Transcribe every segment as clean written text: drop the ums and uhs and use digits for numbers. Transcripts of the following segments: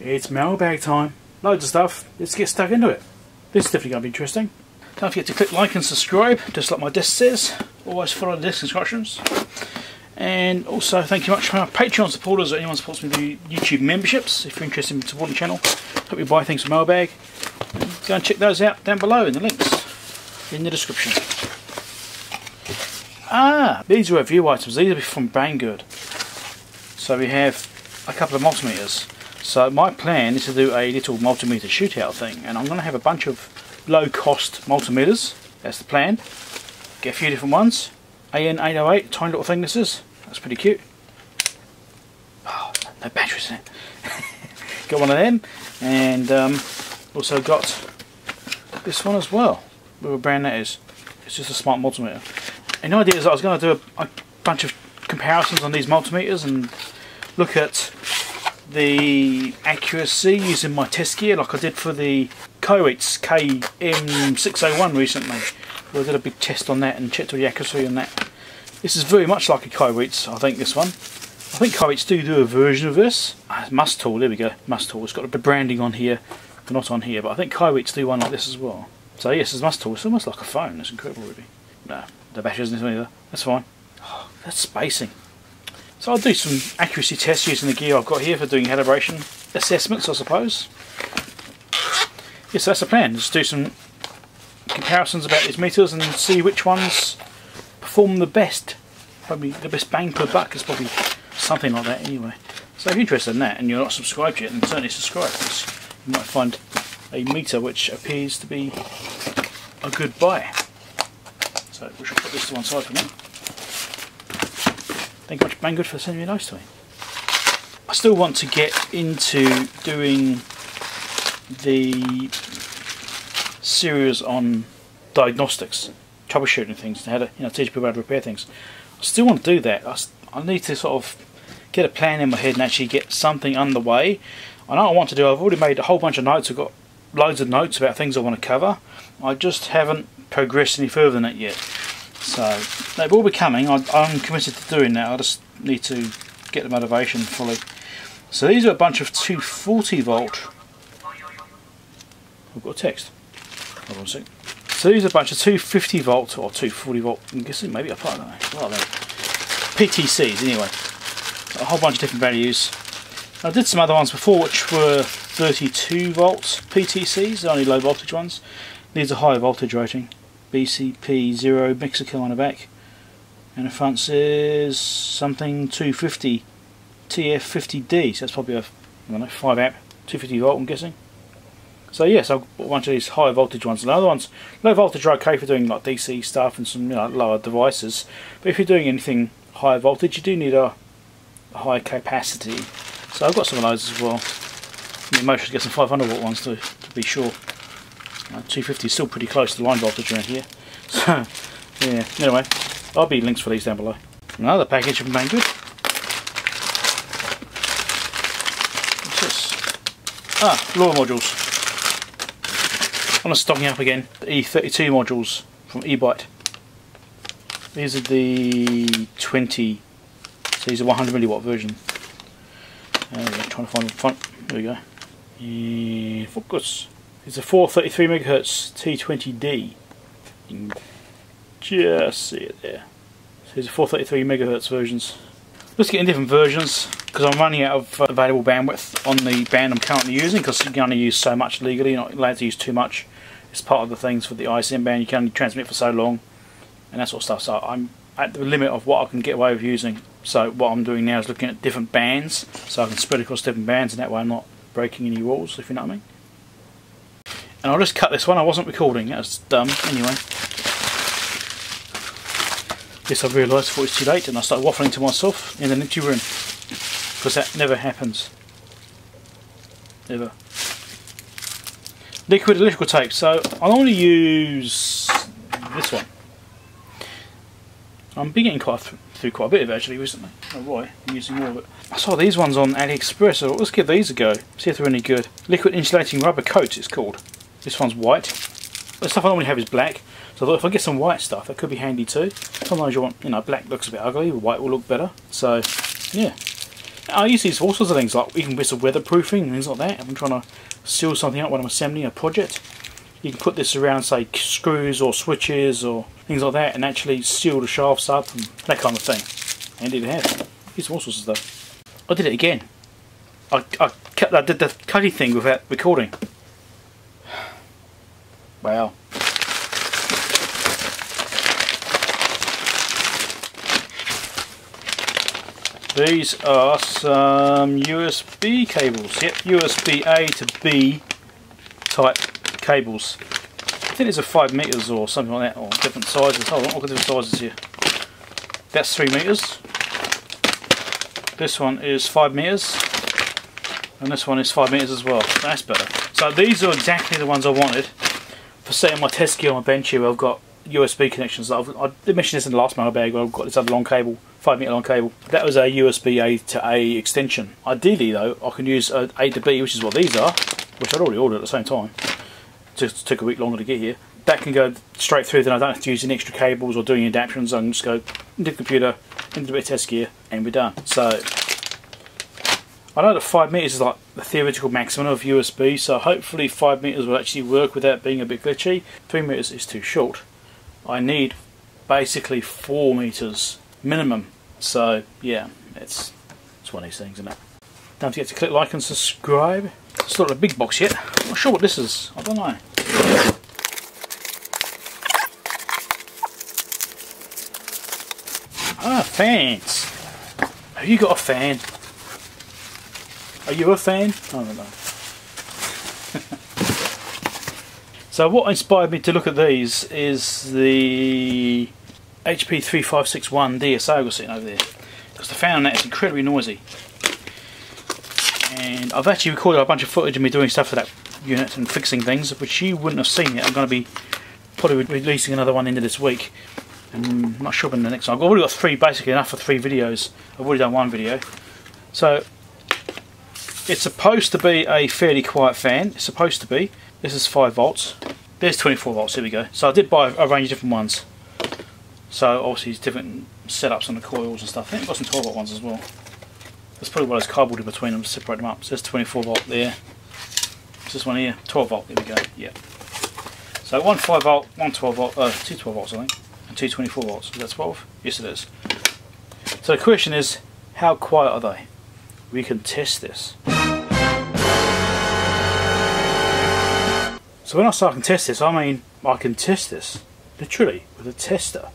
It's mailbag time. Loads of stuff. Let's get stuck into it. This is definitely going to be interesting. Don't forget to click like and subscribe, just like my disc says. Always follow the disc instructions. And also, thank you much for our Patreon supporters or anyone who supports me through YouTube memberships. If you're interested in supporting the channel, hope you buy things from Mailbag. Go and check those out down below in the links in the description. Ah, these are review items. These are from BangGood. So we have a couple of multimeters. So my plan is to do a little multimeter shootout thing, and I'm going to have a bunch of low-cost multimeters. That's the plan. Get a few different ones. AN808, tiny little thing this is. That's pretty cute. Oh, no batteries in it. Got one of them, and also got this one as well. Whatever brand that is. It's just a smart multimeter. And the idea is that I was going to do a bunch of comparisons on these multimeters and look at the accuracy using my test gear, like I did for the Kaiweets KM601 recently. We did a big test on that and checked all the accuracy on that. This is very much like a Kaiweets, I think, this one. I think Kaiweets do a version of this. Mustool, there we go, Mustool. It's got the branding on here, not on here, but I think Kaiweets do one like this as well. So yes, it's Mustool. It's almost like a phone. It's incredible, really. No, the battery isn't either. That's fine. Oh, that's spacing. So I'll do some accuracy tests using the gear I've got here for doing calibration assessments, I suppose. Yes, that's the plan. Just do some comparisons about these meters and see which ones perform the best. Probably the best bang per buck is probably something like that anyway. So if you're interested in that and you're not subscribed yet, then certainly subscribe, because you might find a meter which appears to be a good buy. So we should put this to one side for now. Thank you much, BangGood, for sending me those to me. I still want to get into doing the series on diagnostics, troubleshooting things, and how to, teach people how to repair things. I still want to do that. I need to sort of get a plan in my head and actually get something underway. I know what I want to do. I've already made a whole bunch of notes. I've got loads of notes about things I want to cover. I just haven't progressed any further than that yet. So they will be coming. I'm committed to doing that. I just need to get the motivation fully. So these are a bunch of 240 volt. I've got a text. Hold on a sec. So these are a bunch of 250 volt or 240 volt. I'm guessing maybe apart. Well, PTCs anyway. A whole bunch of different values. I did some other ones before which were 32 volt PTCs. They're only low voltage ones. These are high voltage rating. BCP0 Mexico on the back, and the front says something 250 TF50D, so that's probably a 5 amp 250 volt, I'm guessing. So yes, I've got a bunch of these high voltage ones, and the other ones low voltage are okay for doing like DC stuff and some lower devices, but if you're doing anything higher voltage you do need a high capacity, so I've got some of those as well. You might should get some 500 watt ones to be sure. 250 is still pretty close to line voltage around here, so yeah, anyway, I'll be links for these down below. Another package from BangGood. What's this? Ah, LoRa modules. I'm stocking up again, the E32 modules from e-byte. These are the 20, so these are 100 milliwatt version. Trying to find the front, there we go. Yeah, focus. It's a 433 megahertz T20D. You can just see it there. So these are 433 megahertz versions. Let's get in different versions, because I'm running out of available bandwidth on the band I'm currently using, because you can only use so much legally. You're not allowed to use too much. It's part of the things for the ISM band. You can only transmit for so long and that sort of stuff. So I'm at the limit of what I can get away with using. So what I'm doing now is looking at different bands, so I can spread across different bands, and that way I'm not breaking any rules, if you know what I mean. And I'll just cut this one, I wasn't recording, that was dumb, anyway. Yes, I realised before it was too late and I started waffling to myself in the empty room. Because that never happens. Never. Liquid electrical tape, so I only use this one. I've been getting through quite a bit of it actually recently. Oh boy, I'm using all of it. I saw these ones on AliExpress, so let's give these a go, see if they're any good. Liquid insulating rubber coat, it's called. This one's white. The stuff I normally have is black, so I thought if I get some white stuff, that could be handy too. Sometimes you want, black looks a bit ugly, white will look better. So, yeah. I use these for all sorts of things, like even bits of weatherproofing and things like that. If I'm trying to seal something up when I'm assembling a project, you can put this around, say, screws or switches or things like that, and actually seal the shafts up and that kind of thing. Handy to have. Use all sorts of stuff. I did it again. I did the cutty thing without recording. Wow. These are some USB cables. Yep, USB-A to B type cables. I think these are 5 meters or something like that, or different sizes. Oh, I've got different sizes here. That's 3 meters. This one is 5 meters. And this one is 5 meters as well. That's better. So these are exactly the ones I wanted for setting my test gear on my bench here. Where I've got USB connections. I did mention this in the last mailbag, where I've got this other long cable, 5 meter long cable. That was a USB-A to A extension. Ideally though, I can use A to B, which is what these are, which I'd already ordered at the same time. Just took a week longer to get here. That can go straight through, then I don't have to use any extra cables or do any adaptions. I can just go into the computer, into a bit of test gear, and we're done. So I know that 5 meters is like the theoretical maximum of USB, so hopefully 5 meters will actually work without being a bit glitchy. 3 meters is too short. I need basically 4 meters minimum. So yeah, it's one of these things, isn't it? Don't forget to click like and subscribe. It's not a big box yet. I'm not sure what this is. I don't know. Ah, fans. Have you got a fan? Are you a fan? I don't know. So what inspired me to look at these is the HP 3561 DSO I've got sitting over there, because the fan on that is incredibly noisy. And I've actually recorded a bunch of footage of me doing stuff for that unit and fixing things, which you wouldn't have seen yet. I'm going to be probably releasing another one into this week. I'm not sure when the next one. I've already got three, basically enough for three videos. I've already done one video. So it's supposed to be a fairly quiet fan. It's supposed to be. This is 5 volts. There's 24 volts, here we go. So I did buy a range of different ones. So obviously there's different setups on the coils and stuff. I think I've got some 12 volt ones as well. That's probably what I was cardboarded between them to separate them up. So there's 24 volt there. There's this one here, 12 volt, there we go, yeah. So one 5 volt, one 12 volt, two 12 volts I think, and two 24 volts. Is that 12? Yes it is. So the question is, how quiet are they? We can test this. So when I say I can test this, I mean I can test this, literally, with a tester.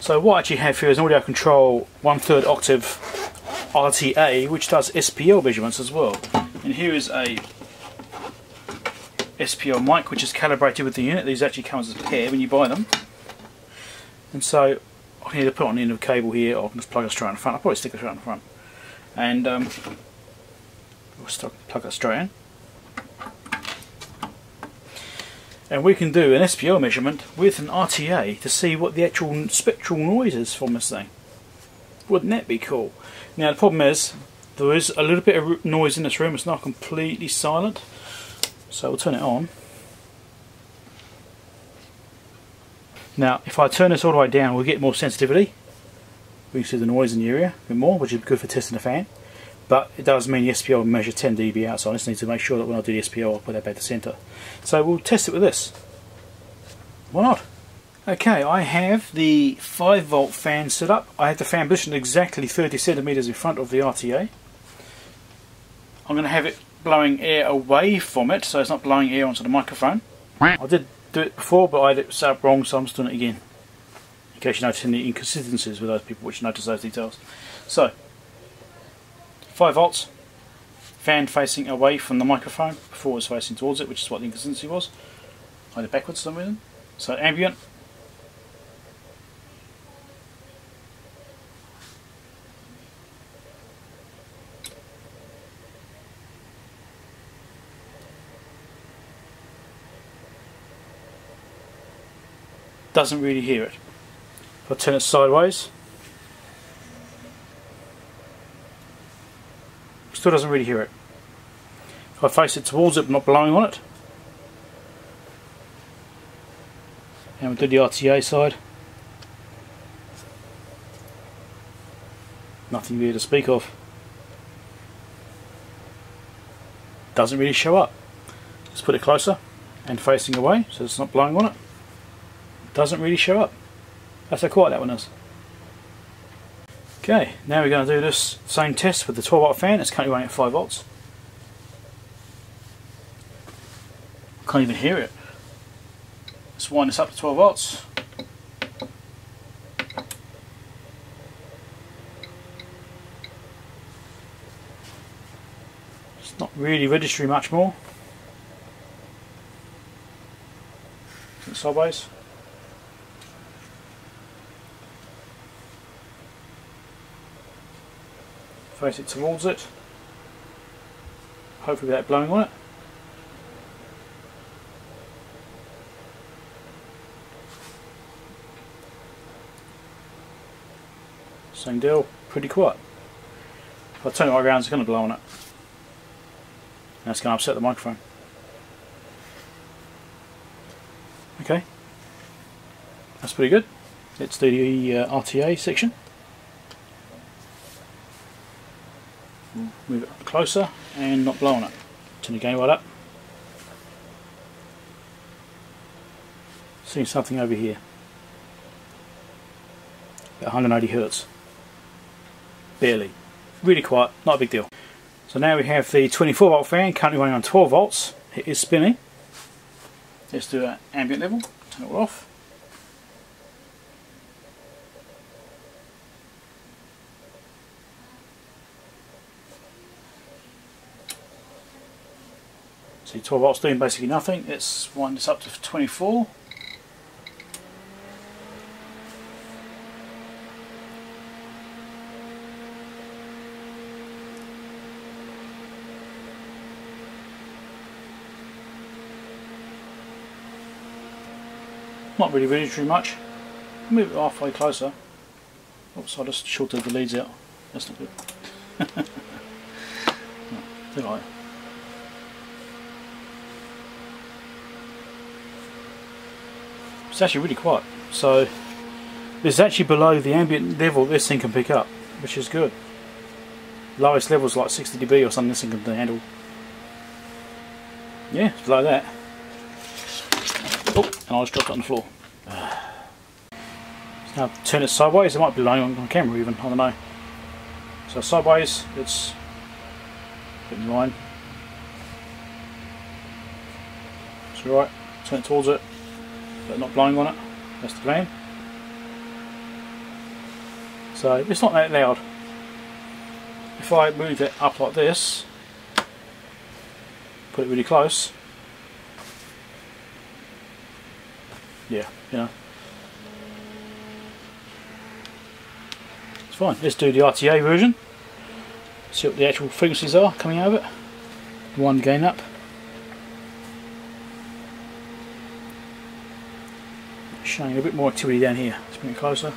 So what I actually have here is an audio control 1/3 octave RTA, which does SPL measurements as well. And here is a SPL mic, which is calibrated with the unit. These actually come as a pair when you buy them. And so I can either put it on the end of a cable here, or I can just plug it straight in front. I'll probably stick it straight in front. And I'll plug it straight in. And we can do an SPL measurement with an RTA to see what the actual spectral noise is from this thing. Wouldn't that be cool? Now the problem is, there is a little bit of noise in this room, it's not completely silent. So we'll turn it on. Now if I turn this all the way down, we'll get more sensitivity. We can see the noise in the area a bit more, which is good for testing the fan. But it does mean the SPL will measure 10 dB out, so I just need to make sure that when I do the SPL I'll put that back to centre. So we'll test it with this. Why not? Okay, I have the 5 volt fan set up. I have the fan positioned exactly 30 centimetres in front of the RTA. I'm going to have it blowing air away from it, so it's not blowing air onto the microphone. I did do it before, but I did it set up wrong, so I'm just doing it again. In case you notice any inconsistencies with those people which notice those details. So 5 volts, fan facing away from the microphone, before it was facing towards it, which is what the inconsistency was. I did backwards for some reason. So ambient. Doesn't really hear it. If I turn it sideways, still doesn't really hear it. If I face it towards it, but not blowing on it, and we'll do the RTA side. Nothing really to speak of. doesn't really show up. Let's put it closer and facing away so it's not blowing on it. Doesn't really show up. That's how quiet that one is. Okay, now we're going to do this same test with the 12 watt fan. It's currently running at 5 volts. Can't even hear it. Let's wind this up to 12 volts. It's not really registering much more. Is it sideways? Face it towards it, hopefully without blowing on it. Same deal, pretty quiet. If I turn it right around, it's going to blow on it. And it's going to upset the microphone. Okay, that's pretty good. Let's do the RTA section. Move it closer and not blow on it. Turn the gain right up. Seeing something over here. About 180 Hz. Barely. Really quiet, not a big deal. So now we have the 24 volt fan currently running on 12 volts. It is spinning. Let's do an ambient level, turn it off. See, 12 volts doing basically nothing. Let's wind this up to 24. Not really registering much. Move it halfway closer. Oops, I just shorted the leads out. That's not good. No, it's actually really quiet, so this is actually below the ambient level this thing can pick up, which is good. Lowest level is like 60 dB or something this thing can handle. Yeah, it's below that. Oh, and I just dropped it on the floor. Now turn it sideways, it might be lying on camera even, I don't know. So sideways, it's a bit in line. It's alright, turn it towards it. But not blowing on it, that's the plan. So it's not that loud. If I move it up like this, put it really close, yeah, you know, it's fine. Let's do the RTA version, see what the actual frequencies are coming over it. One gain up. Showing a bit more activity down here. Let's bring it closer.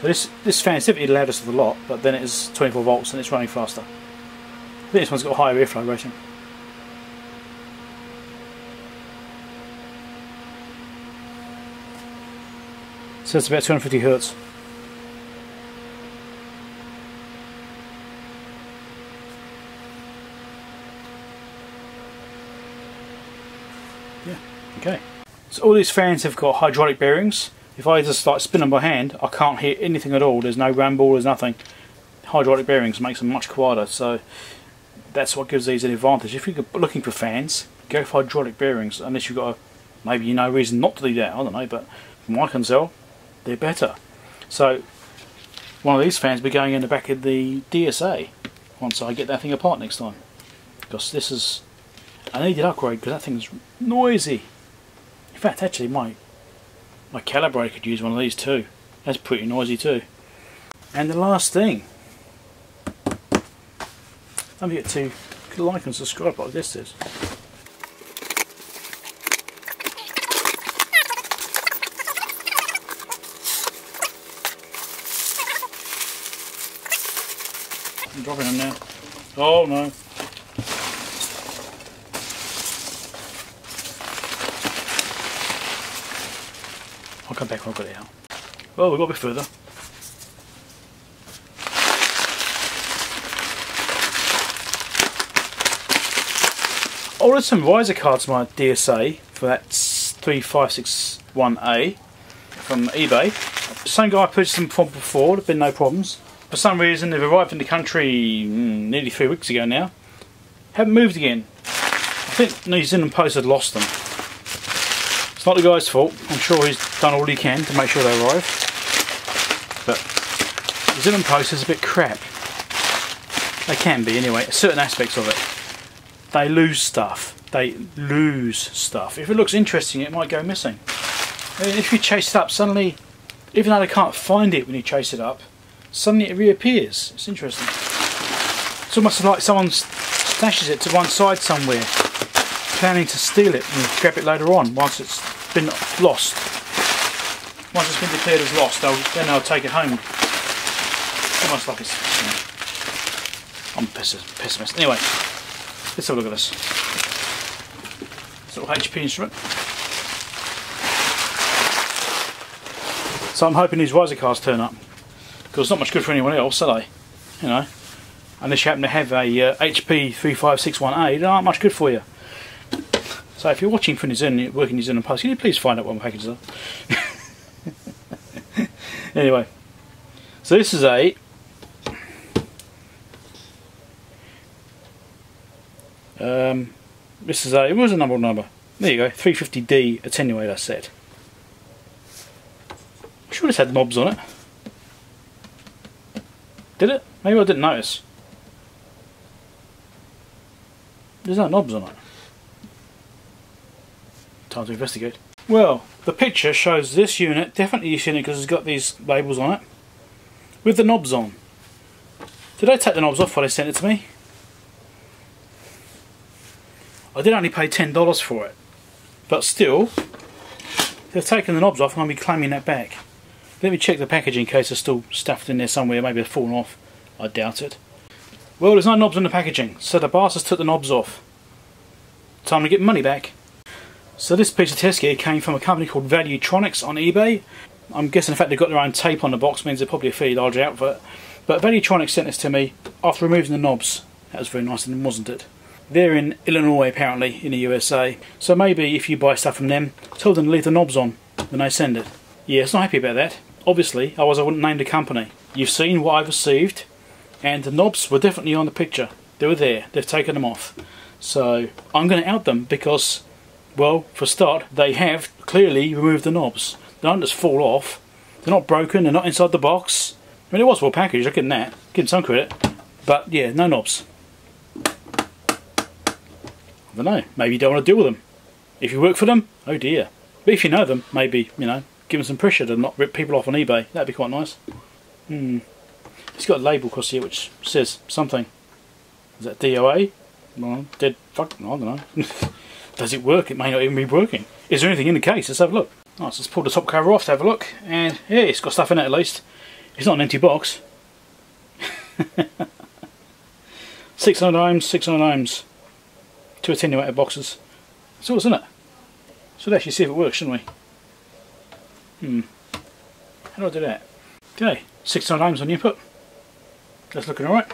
So this fan is typically the loudest of the lot, but then it is 24 volts and it's running faster. I think this one's got a higher airflow rating. So it's about 250 Hz. Okay, so all these fans have got hydraulic bearings. If I just like spin them by hand, I can't hear anything at all. There's no rumble, there's nothing. Hydraulic bearings makes them much quieter, so that's what gives these an advantage. If you're looking for fans, go for hydraulic bearings, unless you've got a, maybe you know reason not to do that, I don't know, but from what I can tell, they're better. So one of these fans will be going in the back of the DSA once I get that thing apart next time, because this is a needed upgrade, because that thing's noisy. In fact, actually, my calibrator could use one of these too. That's pretty noisy too. And the last thing, don't forget to like and subscribe like this is. I'm dropping them now. Oh no. Come back when I've got it out. Well, we've got a bit further. ordered some riser cards for my DSA for that 3561A from eBay. Same guy I purchased them from before, there've been no problems. For some reason they've arrived in the country nearly 3 weeks ago now. Haven't moved again. I think New Zealand Post had lost them. It's not the guy's fault, I'm sure he's done all he can to make sure they arrive. But New Zealand Post is a bit crap. They can be anyway, certain aspects of it. They lose stuff. They lose stuff. If it looks interesting, it might go missing. If you chase it up, suddenly, even though they can't find it when you chase it up, suddenly it reappears. It's interesting. It's almost like someone stashes it to one side somewhere, planning to steal it and grab it later on once it's been lost. Once it's been declared as lost, then they'll take it home. Almost like it's... You know, I'm a pessimist. Anyway, let's have a look at this. This little HP instrument. So I'm hoping these riser cards turn up, because it's not much good for anyone else, are they? You know, unless you happen to have a HP 3561A, they aren't much good for you. So if you're watching from New Zealand, working in New Zealand Post, can you please find out what my packages are? Anyway, so this is a what was the number? There you go, 350D attenuator set. I'm sure this had knobs on it. Did it? Maybe I didn't notice. There's no knobs on it. Time to investigate. Well, the picture shows this unit, definitely this unit, because it's got these labels on it, with the knobs on. Did I take the knobs off while they sent it to me? I did only pay $10 for it, but still, they've taken the knobs off and I'll be claiming that back. Let me check the package in case it's still stuffed in there somewhere, maybe it's fallen off. I doubt it. Well, there's no knobs on the packaging, so the bastards took the knobs off. Time to get money back. So this piece of test gear came from a company called Valuetronics on eBay. I'm guessing the fact they've got their own tape on the box means they're probably a fairly large outfit. But Valuetronics sent this to me after removing the knobs. That was very nice of them, wasn't it? They're in Illinois apparently, in the USA. So maybe if you buy stuff from them, tell them to leave the knobs on when they send it. Yeah, it's not happy about that. Obviously, otherwise I wouldn't name the company. You've seen what I've received, and the knobs were definitely on the picture. They were there, they've taken them off. So I'm going to out them because, well, for a start, they have clearly removed the knobs. They don't just fall off. They're not broken, they're not inside the box. I mean, it was well packaged, look at that. Give them some credit. But yeah, no knobs. I don't know, maybe you don't want to deal with them. If you work for them, oh dear. But if you know them, maybe, you know, give them some pressure to not rip people off on eBay. That'd be quite nice. Hmm. It's got a label across here which says something. Is that DOA? Well, dead fuck, I don't know. Does it work? It may not even be working. Is there anything in the case? Let's have a look. Alright, so let's pull the top cover off to have a look, and yeah, it's got stuff in it at least. It's not an empty box. 600 ohms, 600 ohms. Two attenuator boxes. That's all that's in it. Should actually see if it works, shouldn't we? Hmm. How do I do that? Okay, 600 ohms on input. That's looking alright.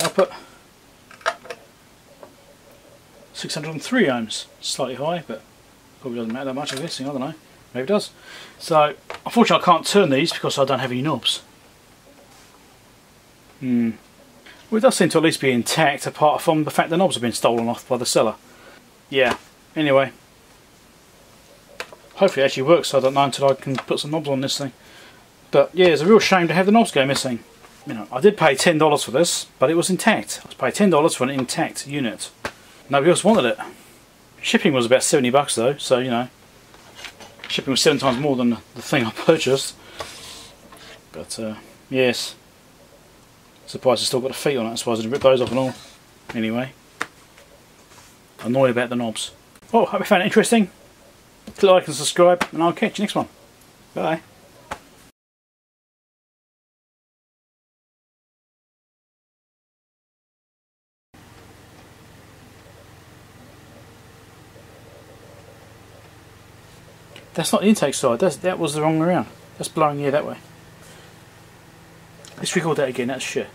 Output. 603 ohms, slightly high, but probably doesn't matter that much, I guess. I don't know, maybe it does. So, unfortunately I can't turn these because I don't have any knobs. Hmm. Well, it does seem to at least be intact, apart from the fact the knobs have been stolen off by the seller. Yeah, anyway. Hopefully it actually works, so I don't know until I can put some knobs on this thing. But yeah, it's a real shame to have the knobs go missing. You know, I did pay $10 for this, but it was intact. I paid $10 for an intact unit. Nobody else wanted it. Shipping was about $70 though, so you know, shipping was 7 times more than the thing I purchased. But yes, surprised it's still got the feet on it. I suppose I didn't rip those off and all. Anyway, annoyed about the knobs. Oh, hope you found it interesting. Click like and subscribe, and I'll catch you next one. Bye. That's not the intake side, that was the wrong way around. That's blowing the air that way. Let's record that again, that's shit.